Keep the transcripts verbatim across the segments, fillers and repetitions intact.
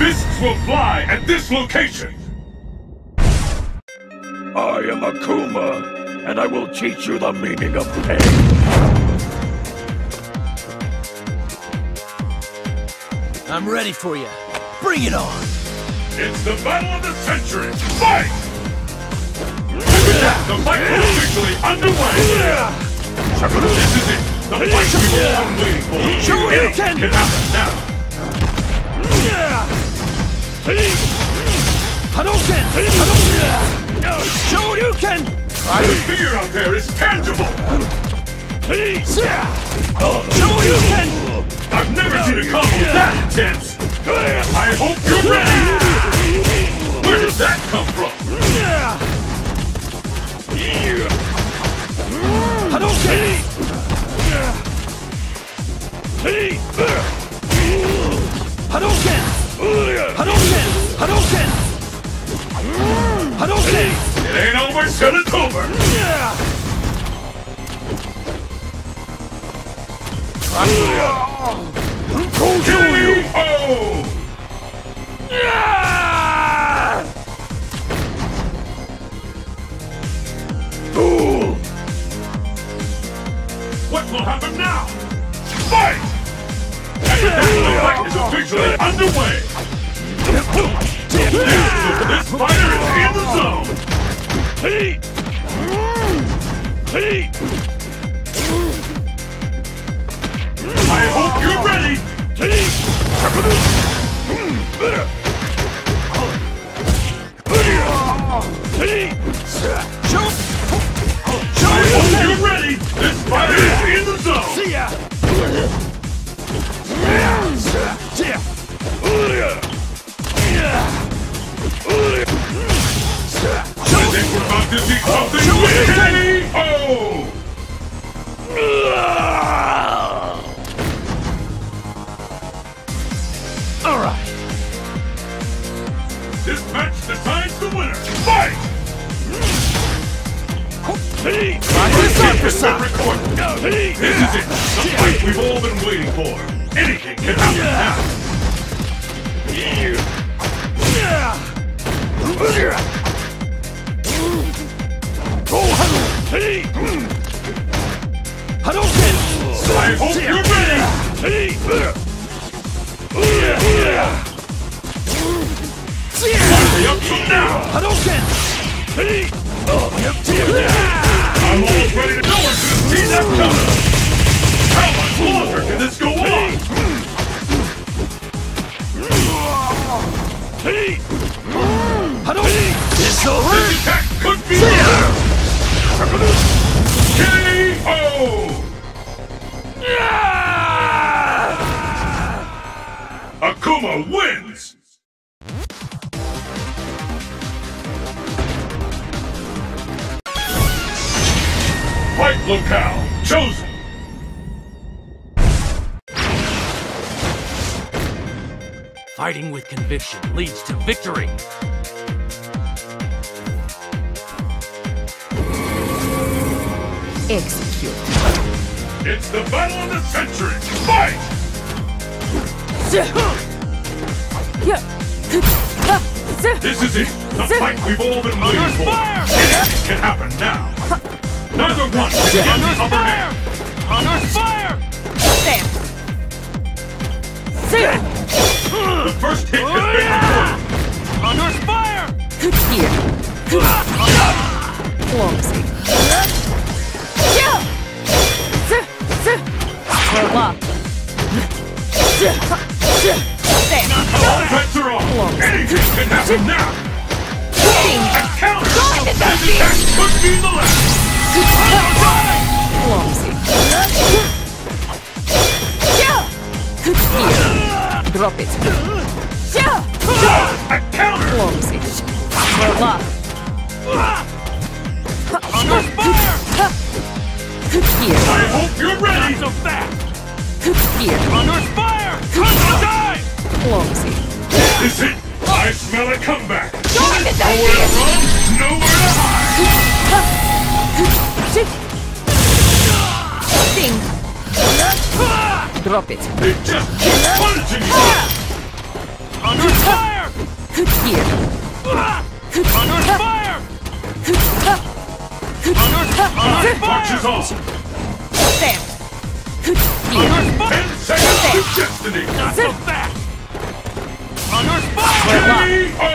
Fists will fly at this location! I am Akuma, and I will teach you the meaning of pain. I'm ready for you. Bring it on! It's the battle of the century! Fight! The fight is officially underway! This is it! The fight we were all waiting for! It can happen now! Hadouken! Hadouken! Shuriken! The fear out there is tangible! Shuriken! I've never seen a combo that intense! I hope you're ready! Where did that come from? Hadouken! Hadouken! Hadouken! Hadouken! Hadouken! It ain't over till it's over! K O! What will happen now? Fight! The fight is officially underway! This fighter is in the zone! Hey! Hey! I hope you're ready! Hey! Jump! I hope you're ready! This fighter is in the zone! See ya! I think we're about to see something with K O! Alright! This match decides the winner! Fight! Hey! This is it! The fight we've all been waiting for! Anything can happen now! Hadouken! So I hope you're ready! Up from now! Hadouken! I'm almost ready to know what's gonna see that coming! How much longer can this go on? Hadouken! This attack could be over! K O! Yeah! Akuma wins! Fight locale chosen! Fighting with conviction leads to victory! Execute. It's the battle of the century! Fight! This is it! The fight we've all been waiting for! It can happen now! Neither one can get the upper hand! Under fire! The first hit has been recorded! Under fire! Here! Flawlessly. All bets are off! Anything can happen now! A count! This attack could be the last! Drop it! A counter! I hope you're ready! So fast! Here. Under fire! Kanata dive! Clumsy. This is it! I smell a comeback! Nowhere to run, nowhere to hide! Sting! Drop it! It just keeps punching you! Under fire! all. There. On spot. Destiny. Not so fast. On our spot. K O.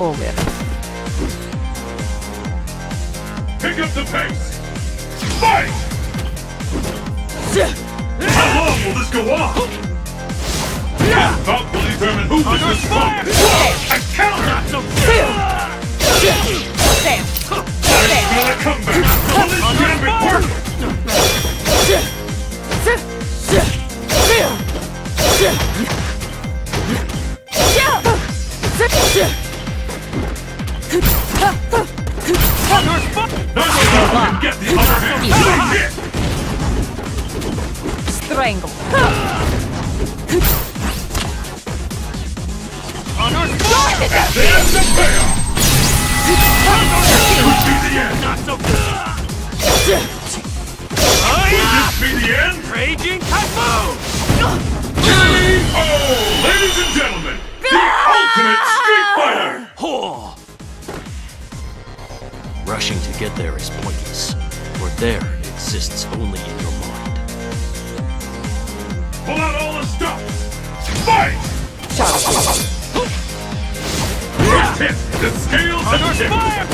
Oh man. Pick up the pace. Fight. How long will this go on? Yeah. Thought will determine who this is from. I count not to fail. Sam. Sam. Gonna come back. Will this grab it work? Get the upper hand. Strangle. On our side! At the end of fail! Would this be the end? Not so good! Would this be the end? Raging Typhoon! K O! Ladies and gentlemen, the ultimate Street Fighter! Oh. Rushing to get there is pointless, for there exists only in your mind. Pull out all the stops! Fight! Shut up! Hit the scales on our fire!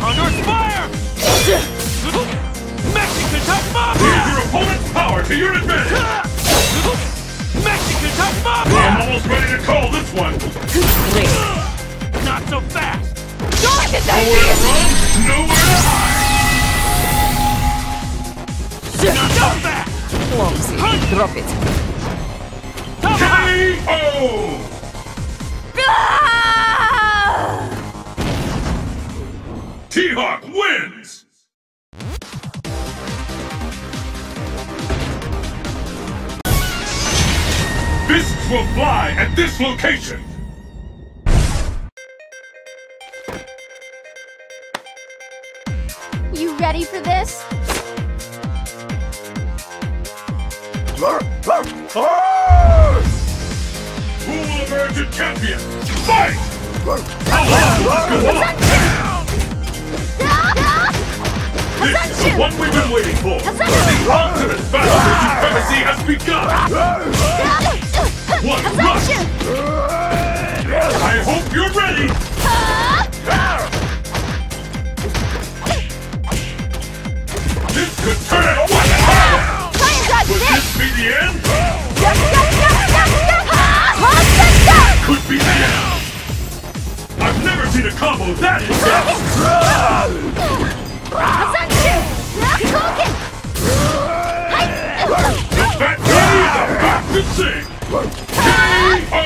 On our fire! Mexican type bomb! Use your opponent's power to your advantage! Mexican type bomb! I'm almost ready to call this one! Not so fast! Nowhere to run, nowhere to hide! Not so fast! Clumsy, drop it! K O! T-Hawk wins! Fists will fly at this location! You ready for this? Who will emerge a champion? Fight! This is the one we've been waiting for! The ultimate battle for supremacy has begun! What rush! I hope you're ready! This could turn it on! Would this be the end? Could be the end. I've never seen a combo that intense. The Batman. K O.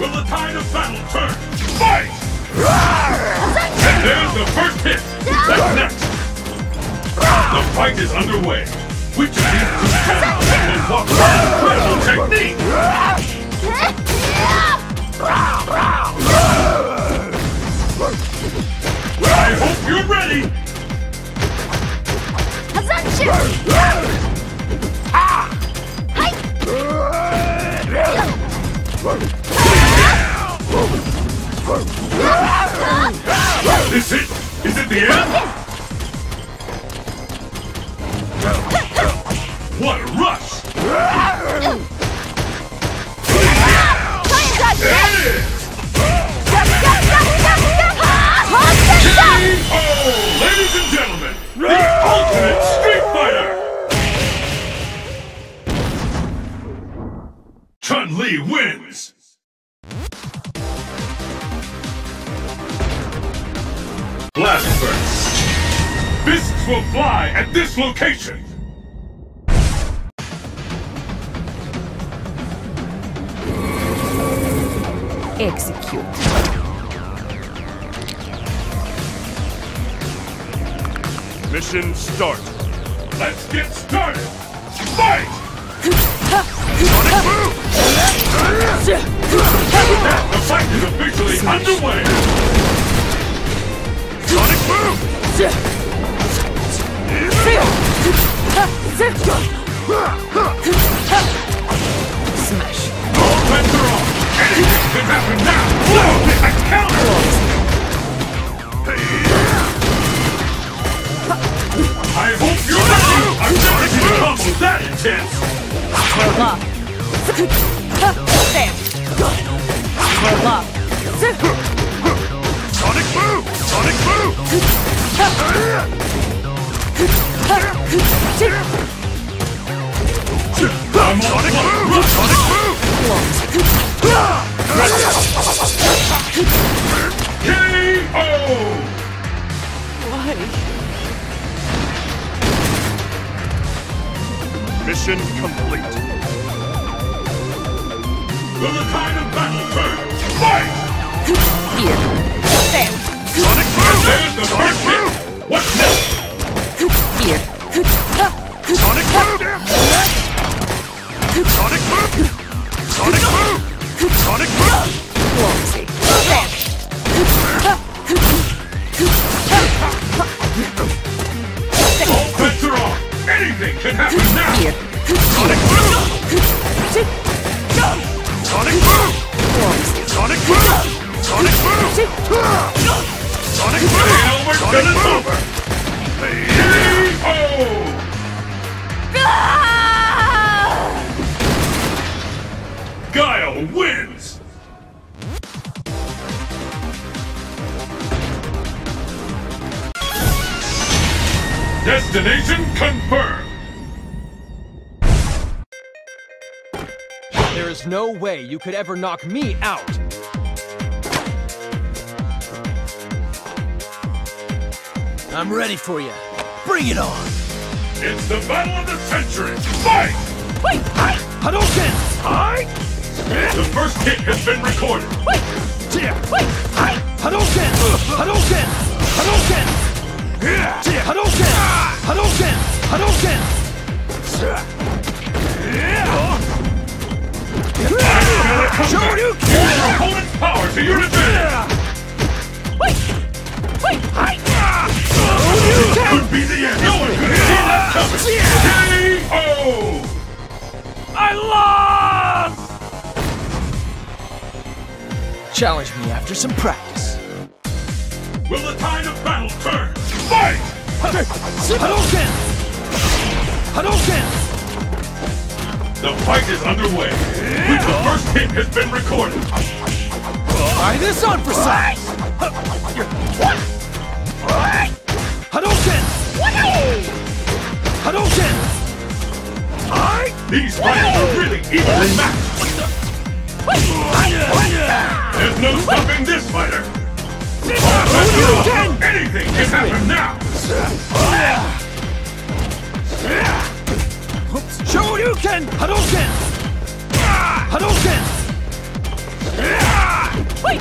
Will the tide of battle turn? Fight! And there's the first hit! What's next? The fight is underway. Which of these two champions can walk with incredible technique? I hope you're ready! Ah! This it? Is it the end? What a rush! There it is! K O! Ladies and gentlemen, the ultimate Street Fighter! Chun-Li wins! Blast first. Fists will fly at this location. Execute. Mission start. Let's get started. Fight! Sonic Boom! With that, the fight is officially underway. Sonic Boom! Smash! All bets are off! Anything can happen now! Blow this a counter! I hope you're not! I'm not going to that intense! Blow! Damn! Blow! Sonic Boom! Sonic Boom! I'm Sonic Boom! Sonic Boom! K O! Why? Mission complete. For the kind of battle turn, fight! Here. Sonic Boom! There's the first move! What next? Here. Sonic Boom! Sonic Boom! Sonic Boom! Sonic Boom! Waltzy. All bets are off! Anything can happen now! Here. Sonic Boom! Sonic Boom! Sonic Boom! Sonic Boom! Sonic Boom! Sonic Boom! Sonic Boom! K O! Guile wins! Destination confirmed! There is no way you could ever knock me out! I'm ready for you. Bring it on! It's the battle of the century! Fight! Wait! Hadouken! Hi! The first kick has been recorded! Wait! Wait! Hadouken! Hadouken! Hadouken! Hadouken! Hadouken! Hadouken! Hadouken! Show you can! Your opponent's power to your advantage! Wait! Wait! Hi! Could be the end! No one could see that coming! K O! I lost! Challenge me after some practice. Will the tide of battle turn? Fight! Hadouken! Hadouken! The fight is underway. With the first hit has been recorded. Try this on for size! What? Hadouken! Hadouken! I? These fighters are really evenly matched! What the? There's no stopping this fighter! Hadouken! Anything can happen now! Shoryuken! Hadouken! Hadouken! Wait!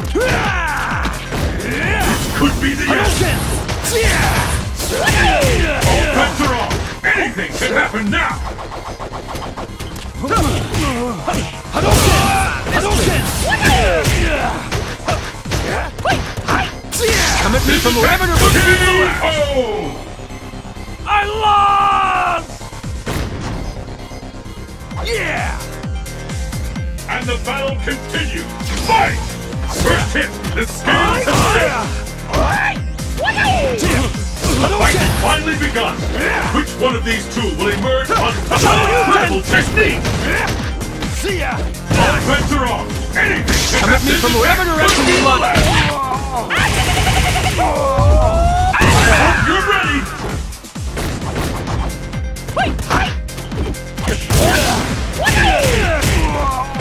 This could be the end! All bets are off! Anything can happen now! Hadouken! Hadouken! Wait! Come at me from the rabbit or the T-Hawk! I lost! Yeah! And the battle continues! Fight! First hit! The scale is set! The fight has finally begun! Which one of these two will emerge on top of incredible technique? See ya! All bets are off! Anything can come at me from whatever direction you want! I hope you're ready! Wait!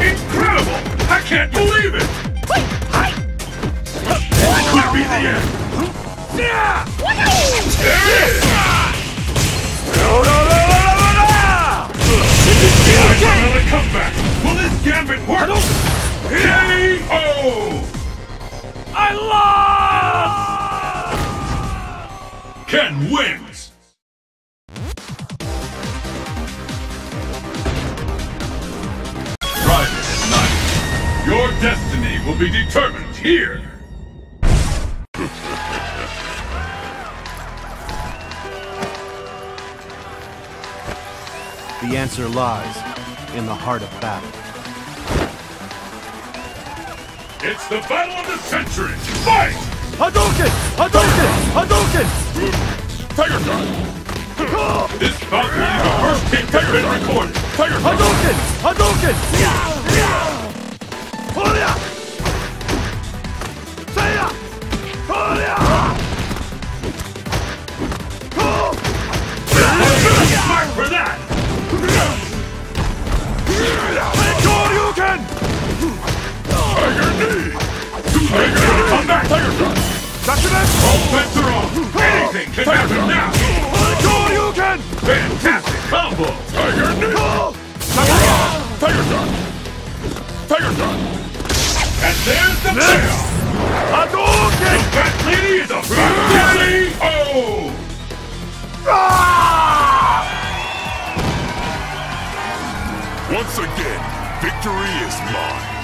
Incredible! I can't believe it! That could be the end! Yeah! What is this? No, no, no, no, no, no! Another comeback! Will this gambit work? K O! I lost! Ken wins! Friday night. Your destiny will be determined here! The answer lies in the heart of battle. It's the battle of the century! Fight! Hadouken! Hadouken! Hadouken! Tiger Drive! This bout will be the first kick Tiger been recorded! Tiger Drive! Hadouken! Hadouken! Horia! Saya! Horia! Smack for that! Tiger knee! Tiger Drive, come back! Tiger Drive! All bets are off! Anything can Tiger happen now! Gouken! Fantastic combo! Tiger Knee! Tiger Drive! Tiger Drive! And there's the payoff! Hadouken! The Fat Lady is a Fat Lady! Oh! Ah! Once again, victory is mine!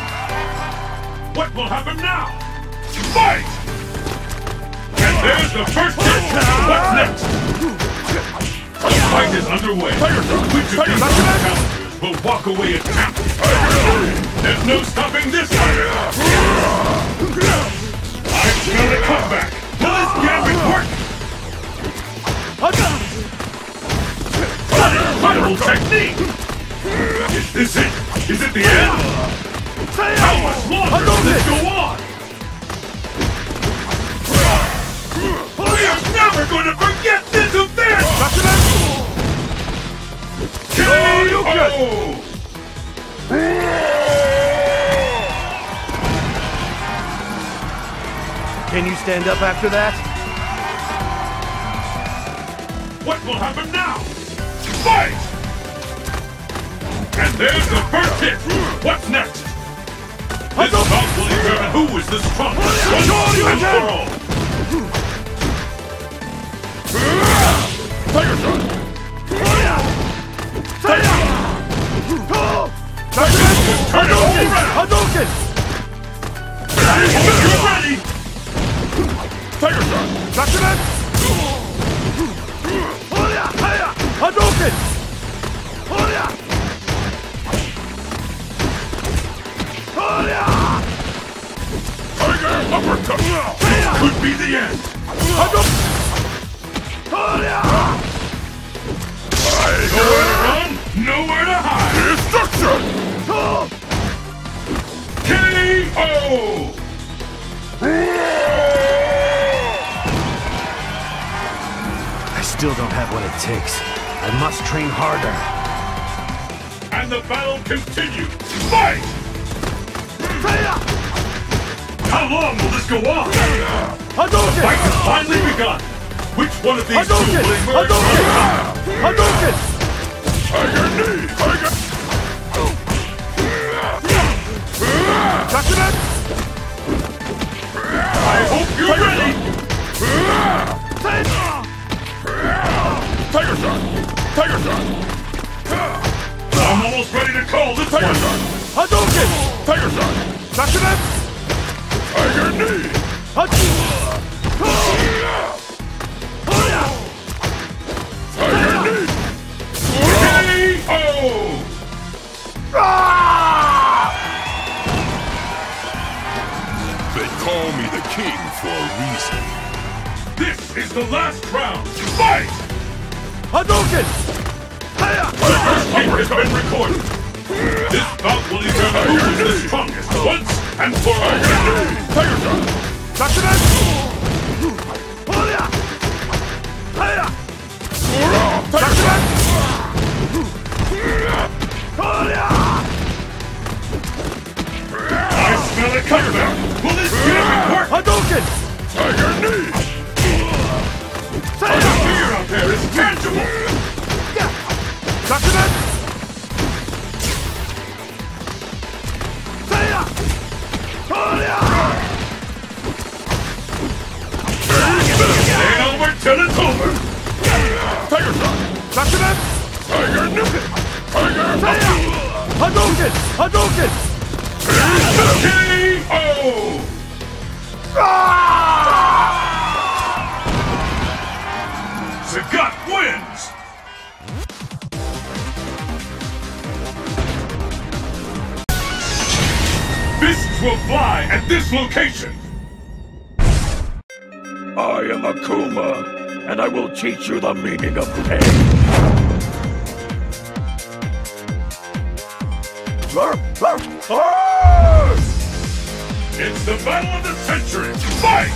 What will happen now? Fight! And there's the first hit! What's next? The fight is underway. Which of these challengers will walk away as champions? There's no stopping this fight! I smell a comeback! Will this gambit work? What an incredible technique! Is this it? Is it the end? How much longer does this go on? We are never going to forget this event! K O! Can you stand up after that? What will happen now? Fight! And there's the first hit! What's next? This bout will determine who is the strongest once and for all! Tiger Drive! Tiger Drive! Turn it all around! Hadouken! You're ready! Tiger Drive! Hadouken! Hadouken! Tiger uppercut! This could be the end! Nowhere to run, nowhere to hide! Destruction! K O! I still don't have what it takes. I must train harder. And the battle continues! Fight! How long will this go on? Hadouken! The fight has finally begun! Which one of these Hadouken! Two will emerge? Hadouken! Hadouken! Tiger Knee! Tiger! Hadouken! I hope you're Tiger ready! Tiger Drive! Tiger Drive! I'm almost ready to call the Tiger Drive! Hadouken! Tiger Drive! Hadouken! Tiger Knee! Hadouken! Tiger Knee! K O! They call me the king for a reason. This is the last round! Fight! Hadouken! The first hit has been recorded! This bout will determine who is the strongest once and for all. Tiger Drive! I smell a comeback! Will this gambit work? Hadouken! Tiger Knee! The fear out there is tangible! Till it's over! Tiger Drive! Sagat! Tiger Nuken! Tiger Nuken! Hadouken! Hadouken! K O! Sagat wins! will fly at this location! I am Akuma, and I will teach you the meaning of pain. It's the battle of the century! Fight!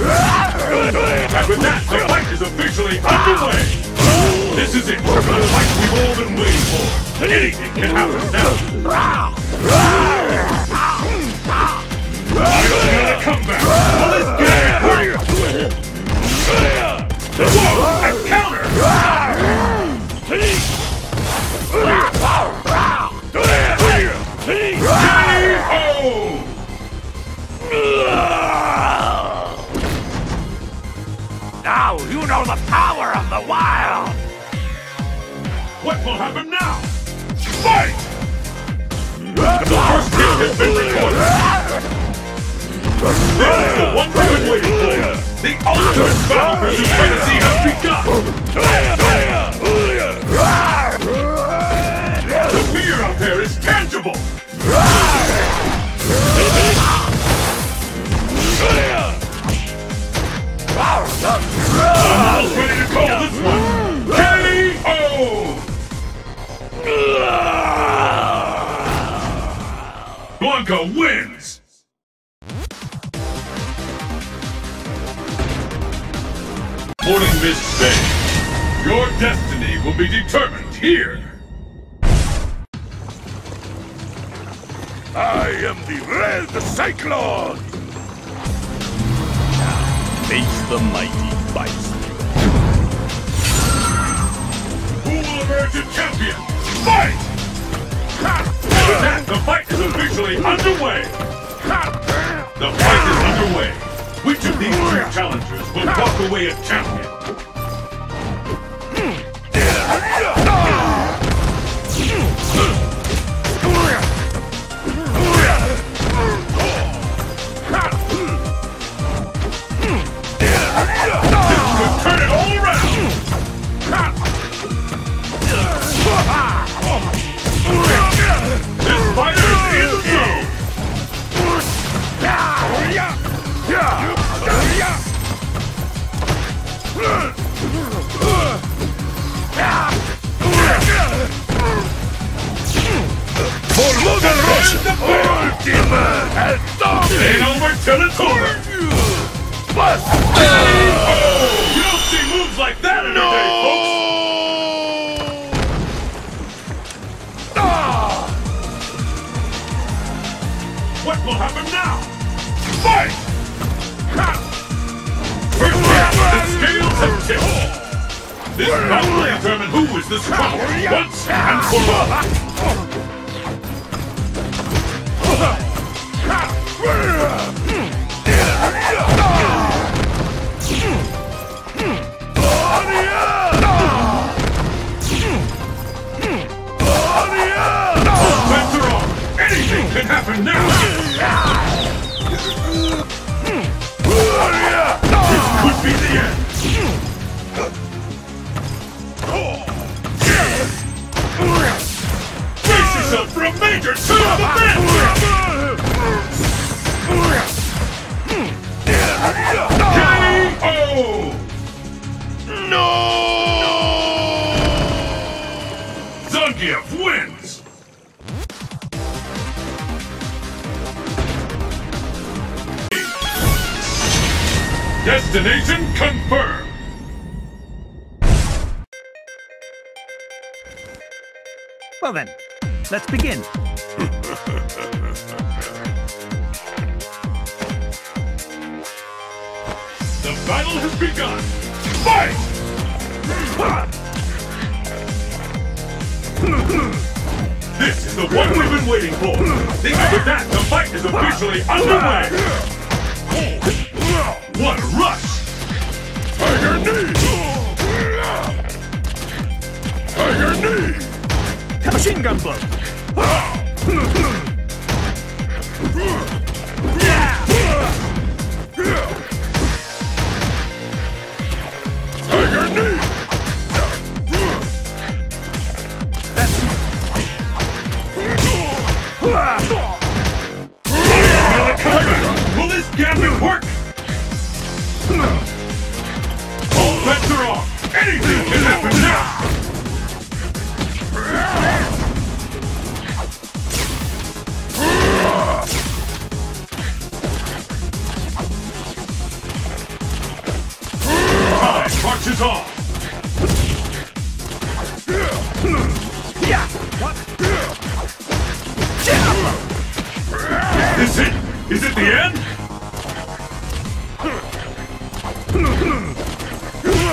And with that, the fight is officially underway! This is it! The fight we've all been waiting for! Anything can happen now! I feel a comeback! Well, let's get it! The wall and counter! T-Hawk! Now you know the power of the wild! What will happen now? Fight! The first kill has been recorded! This is the one we've been waiting for! The ultimate battle for supremacy has begun! The fear out there is tangible! I'm almost ready to call this one K O! Blanka wins! Morning Miss Faye, your destiny will be determined here! I am the Red Cyclone! Now face the mighty Bison. Who will emerge a champion? Fight! With that, the fight is officially underway! The fight is underway! Which of these two challengers will walk away a champion? This could turn it all around! This fighter is through! Ain't over till it's over! Bust! Oh, you don't see moves like that in no. Day, folks! Ah. What will happen now? Fight! First round, the scales have tipped! This round will determine who is the strongest once and for all! It happened now! This could be the end! Brace yourself for a major turn event! K O! No! Zangief wins! Destination confirmed! Well then, let's begin. The battle has begun! Fight! This is the one we've been waiting for! Think with that, the fight is officially underway! What a rush! Tiger knee! Tiger knee! Machine gun blow! Tiger knee! That's... damn it work! All bets are off! Anything can happen now! Time marches off! Is it? Is it the end? K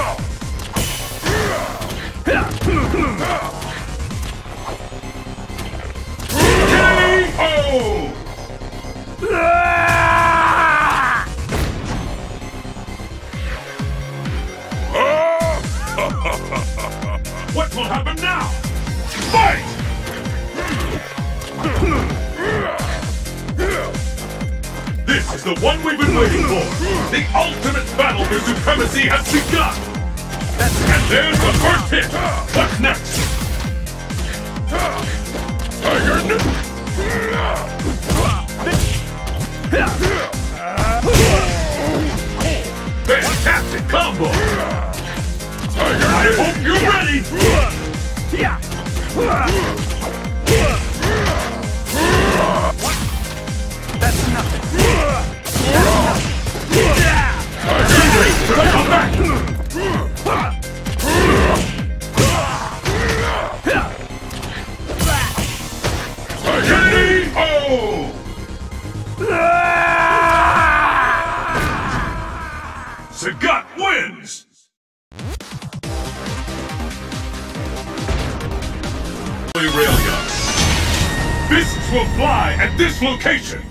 O! What will happen now? Fight! This is the one we've been waiting for! The ultimate battle for supremacy has begun! And there's the first hit! What's next? Tiger Drive! Fantastic combo! Tiger, I hope you're ready! That's nothing! Come back! K O! Sagat wins! Railgun. Fists will fly at this location!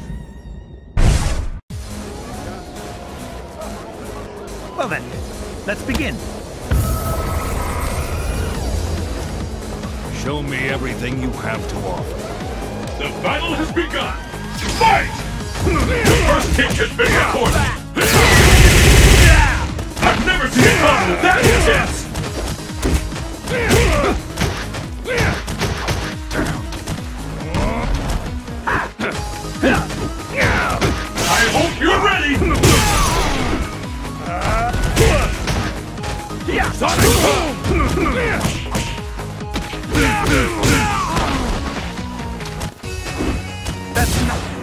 Well then, let's begin. Show me everything you have to offer. The battle has begun. Fight! The first kick has been recorded. I've never seen a battle with that intense. I hope you're ready. Sonic Boom! That's nothing.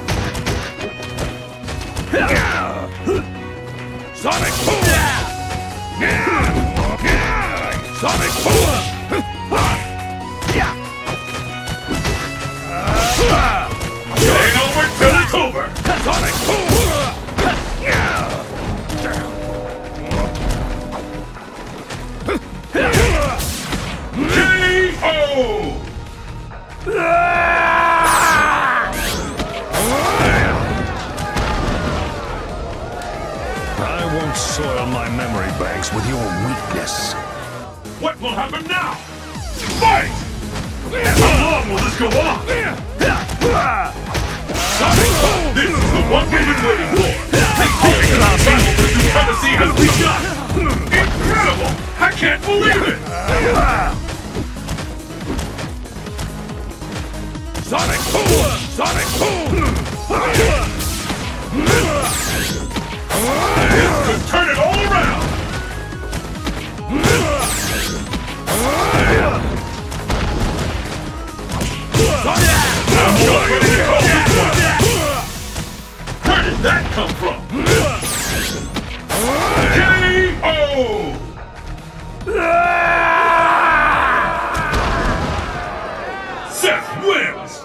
Sonic Boom! Sonic Boom! It ain't over till it's over! Sonic Boom! K O! I won't soil my memory banks with your weakness. What will happen now? Fight! How long will this go on? Sonic, this is the one we've been waiting for. The ultimate battle for supremacy has begun. Incredible! I can't believe it! Sonic Boom! Sonic Boom! This could turn it all around! Where did that come from? K O! Seth wins!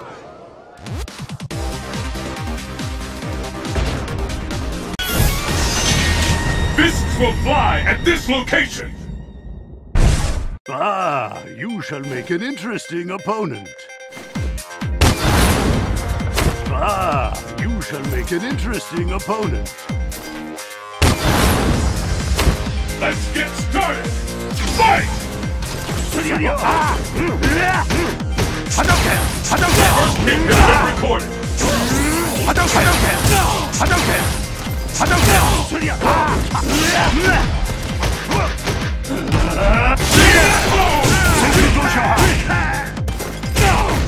Will fly at this location. Ah, you shall make an interesting opponent. Ah, you shall make an interesting opponent. Let's get started. Fight! Hadouken! Hadouken! First kick has been recorded. Hadouken! Hadouken! Hadouken! I don't know!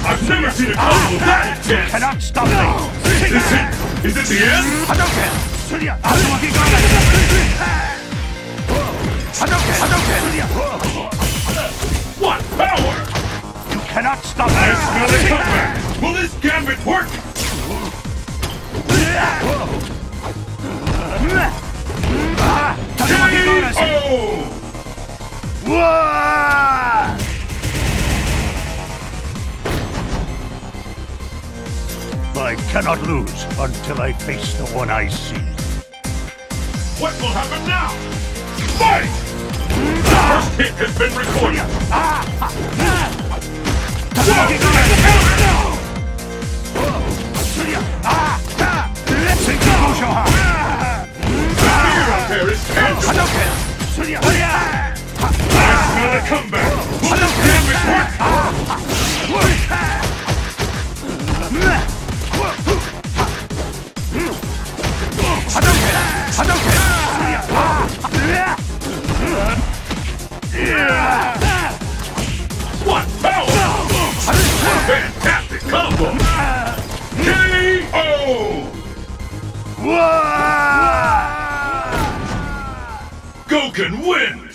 I've never seen a combo that intense! Cannot stop me! Take that! Is it the end? Hadouken! Hadouken! Hadouken! What power! You cannot stop me! I smell a cover! Will this gambit work? K O! Whoa! I cannot lose until I face the one I see. What will happen now? Fight! The first hit has been recorded. I smell a comeback. Will this damage work? What power! Fantastic combo! K O! Gouken wins!